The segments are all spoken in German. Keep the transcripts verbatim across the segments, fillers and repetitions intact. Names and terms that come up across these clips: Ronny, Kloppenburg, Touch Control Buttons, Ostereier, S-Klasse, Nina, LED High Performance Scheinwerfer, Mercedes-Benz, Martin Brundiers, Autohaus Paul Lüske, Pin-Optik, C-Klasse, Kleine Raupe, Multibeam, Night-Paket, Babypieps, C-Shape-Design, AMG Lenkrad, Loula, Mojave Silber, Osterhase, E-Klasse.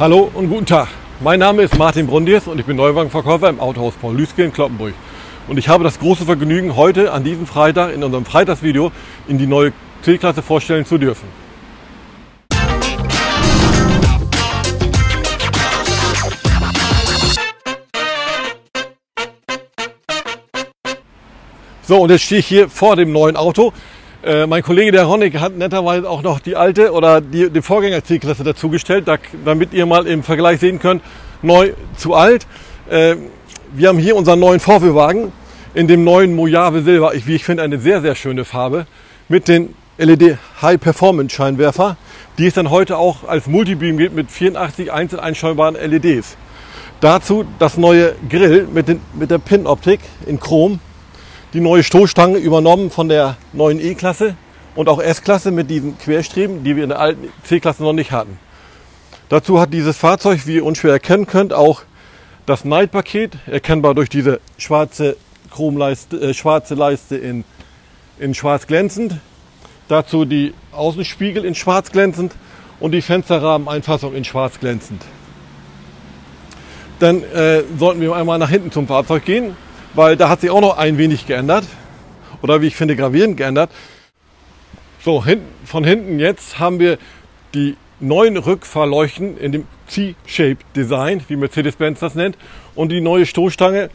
Hallo und guten Tag. Mein Name ist Martin Brundiers und ich bin Neuwagenverkäufer im Autohaus Paul Lüske in Kloppenburg. Und ich habe das große Vergnügen, heute an diesem Freitag in unserem Freitagsvideo in die neue C-Klasse vorstellen zu dürfen. So, und jetzt stehe ich hier vor dem neuen Auto. Äh, mein Kollege, der Ronny, hat netterweise auch noch die alte oder die, die Vorgänger C-Klasse dazugestellt, da, damit ihr mal im Vergleich sehen könnt, neu zu alt. Äh, wir haben hier unseren neuen Vorführwagen in dem neuen Mojave Silber. Ich, wie ich finde, eine sehr, sehr schöne Farbe mit den L E D High Performance Scheinwerfer, die es dann heute auch als Multibeam gibt mit vierundachtzig einzeln einschaltbaren L E Ds. Dazu das neue Grill mit, den, mit der Pin-Optik in Chrom. Die neue Stoßstange übernommen von der neuen E-Klasse und auch S-Klasse mit diesen Querstreben, die wir in der alten C-Klasse noch nicht hatten. Dazu hat dieses Fahrzeug, wie ihr unschwer erkennen könnt, auch das Night-Paket, erkennbar durch diese schwarze Chromleiste, äh, schwarze Leiste in, in schwarz glänzend. Dazu die Außenspiegel in schwarz glänzend und die Fensterrahmeneinfassung in schwarz glänzend. Dann äh, sollten wir einmal nach hinten zum Fahrzeug gehen, weil da hat sich auch noch ein wenig geändert oder wie ich finde gravierend geändert. So, hin, von hinten jetzt haben wir die neuen Rückfahrleuchten in dem C-Shape-Design, wie Mercedes-Benz das nennt, und die neue Stoßstange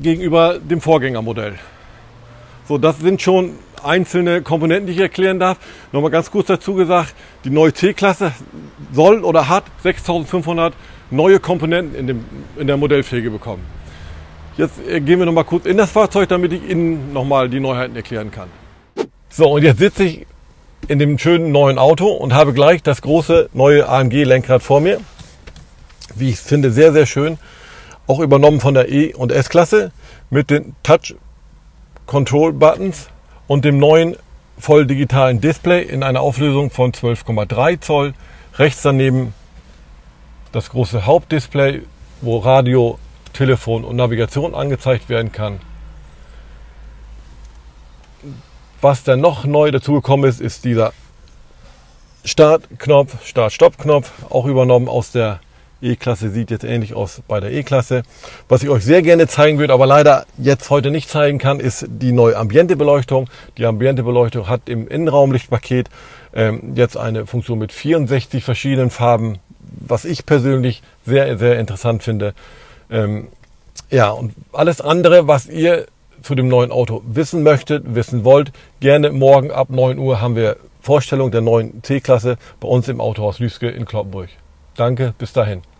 gegenüber dem Vorgängermodell. So, das sind schon einzelne Komponenten, die ich erklären darf. Nochmal ganz kurz dazu gesagt, die neue C-Klasse soll oder hat sechstausendfünfhundert neue Komponenten in, dem, in der Modellpflege bekommen. Jetzt gehen wir noch mal kurz in das Fahrzeug, damit ich Ihnen noch mal die Neuheiten erklären kann. So, und jetzt sitze ich in dem schönen neuen Auto und habe gleich das große neue A M G Lenkrad vor mir. Wie ich finde, sehr, sehr schön. Auch übernommen von der E- und S-Klasse mit den Touch Control Buttons und dem neuen voll digitalen Display in einer Auflösung von zwölf Komma drei Zoll. Rechts daneben das große Hauptdisplay, wo Radio, Telefon und Navigation angezeigt werden kann. Was dann noch neu dazugekommen ist, ist dieser Startknopf, Start-Stopp-Knopf, auch übernommen aus der E-Klasse, sieht jetzt ähnlich aus bei der E-Klasse. Was ich euch sehr gerne zeigen würde, aber leider jetzt heute nicht zeigen kann, ist die neue Ambientebeleuchtung. Die Ambientebeleuchtung hat im Innenraumlichtpaket ähm, jetzt eine Funktion mit vierundsechzig verschiedenen Farben, was ich persönlich sehr, sehr interessant finde. Ähm, ja, und alles andere, was ihr zu dem neuen Auto wissen möchtet, wissen wollt, gerne morgen ab neun Uhr haben wir Vorstellung der neuen C-Klasse bei uns im Autohaus Lüske in Kloppenburg. Danke, bis dahin.